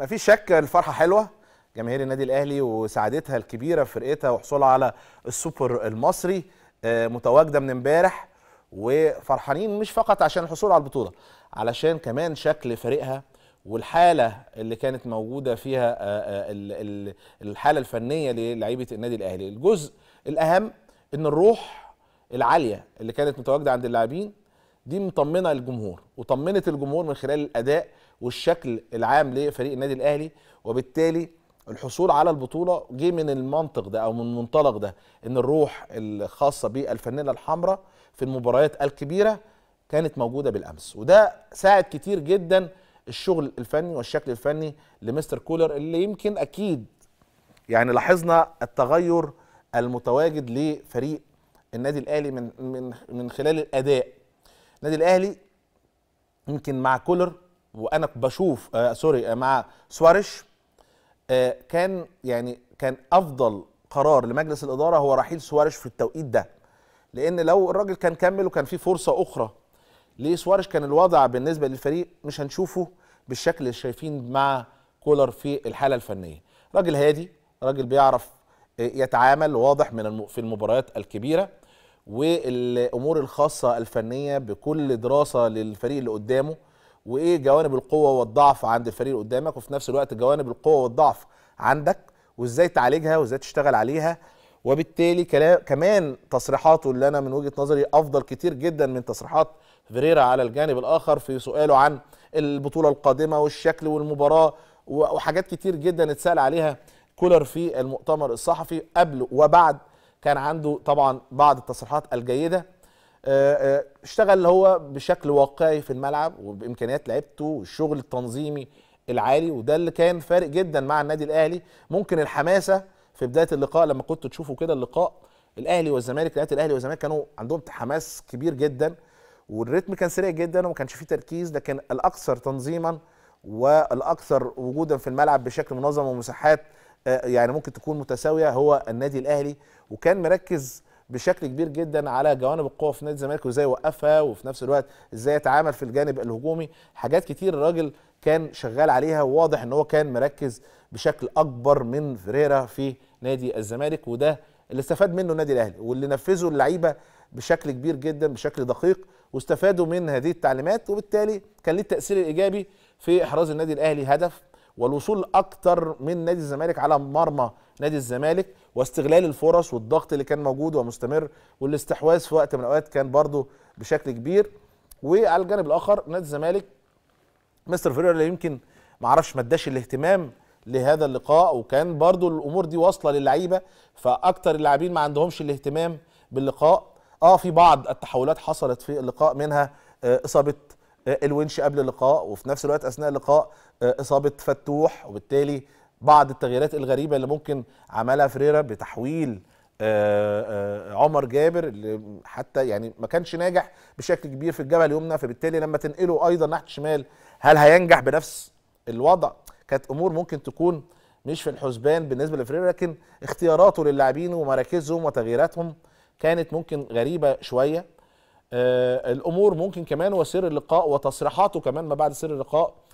ما فيش شك الفرحه حلوه جماهير النادي الاهلي وسعادتها الكبيره بفرقتها وحصولها على السوبر المصري، متواجده من امبارح وفرحانين مش فقط عشان الحصول على البطوله، علشان كمان شكل فريقها والحاله اللي كانت موجوده فيها، الحاله الفنيه للاعيبه النادي الاهلي. الجزء الاهم ان الروح العاليه اللي كانت متواجده عند اللاعبين دي مطمنه الجمهور، وطمنت الجمهور من خلال الاداء والشكل العام لفريق النادي الاهلي، وبالتالي الحصول على البطوله جه من المنطق ده او من المنطلق ده، ان الروح الخاصه بالفانله الحمراء في المباريات الكبيره كانت موجوده بالامس، وده ساعد كتير جدا الشغل الفني والشكل الفني لمستر كولر، اللي يمكن اكيد يعني لاحظنا التغير المتواجد لفريق النادي الاهلي من من من خلال الاداء. النادي الاهلي يمكن مع كولر وانا بشوف مع سواريش كان يعني افضل قرار لمجلس الاداره هو رحيل سواريش في التوقيت ده، لان لو الراجل كان كمل وكان في فرصه اخرى لسواريش كان الوضع بالنسبه للفريق مش هنشوفه بالشكل اللي شايفين مع كولر في الحاله الفنيه. راجل هادي، راجل بيعرف يتعامل، واضح من في المباريات الكبيره والامور الخاصه الفنيه بكل دراسه للفريق اللي قدامه، وايه جوانب القوه والضعف عند الفريق اللي قدامك، وفي نفس الوقت جوانب القوه والضعف عندك وازاي تعالجها وازاي تشتغل عليها. وبالتالي كمان تصريحاته اللي انا من وجهه نظري افضل كتير جدا من تصريحات فيريرا على الجانب الاخر في سؤاله عن البطوله القادمه والشكل والمباراه وحاجات كتير جدا اتسال عليها كولر في المؤتمر الصحفي قبل وبعد. كان عنده طبعا بعض التصريحات الجيده، اشتغل هو بشكل واقعي في الملعب وبامكانيات لعيبته والشغل التنظيمي العالي، وده اللي كان فارق جدا مع النادي الاهلي. ممكن الحماسه في بدايه اللقاء لما كنتوا تشوفوا كده اللقاء الاهلي والزمالك، لعيبه الاهلي والزمالك كانوا عندهم حماس كبير جدا والريتم كان سريع جدا وما كانش فيه تركيز، لكن الاكثر تنظيما والاكثر وجودا في الملعب بشكل منظم ومساحات يعني ممكن تكون متساويه هو النادي الاهلي، وكان مركز بشكل كبير جدا على جوانب القوه في نادي الزمالك وازاي يوقفها، وفي نفس الوقت ازاي يتعامل في الجانب الهجومي. حاجات كتير الراجل كان شغال عليها، وواضح ان هو كان مركز بشكل اكبر من فيريرا في نادي الزمالك، وده اللي استفاد منه النادي الاهلي واللي نفذه اللعيبه بشكل كبير جدا بشكل دقيق، واستفادوا من هذه التعليمات، وبالتالي كان ليه التاثير الايجابي في احراز النادي الاهلي هدف والوصول اكتر من نادي الزمالك على مرمى نادي الزمالك، واستغلال الفرص والضغط اللي كان موجود ومستمر، والاستحواذ في وقت من الاوقات كان برضو بشكل كبير. وعلى الجانب الاخر نادي الزمالك مستر فيريرا اللي يمكن معرفش ما اداش الاهتمام لهذا اللقاء، وكان برضو الامور دي واصله للعيبه، فاكتر اللاعبين ما عندهمش الاهتمام باللقاء. في بعض التحولات حصلت في اللقاء، منها اصابه الونش قبل اللقاء، وفي نفس الوقت اثناء اللقاء اصابه فتوح، وبالتالي بعض التغييرات الغريبه اللي ممكن عملها فيريرا بتحويل عمر جابر اللي حتى يعني ما كانش ناجح بشكل كبير في الجبهه اليمنى، فبالتالي لما تنقله ايضا ناحيه الشمال هل هينجح بنفس الوضع؟ كانت امور ممكن تكون مش في الحسبان بالنسبه لفيريرا، لكن اختياراته للاعبين ومراكزهم وتغييراتهم كانت ممكن غريبه شويه. الامور ممكن كمان وسير اللقاء وتصريحاته كمان ما بعد سير اللقاء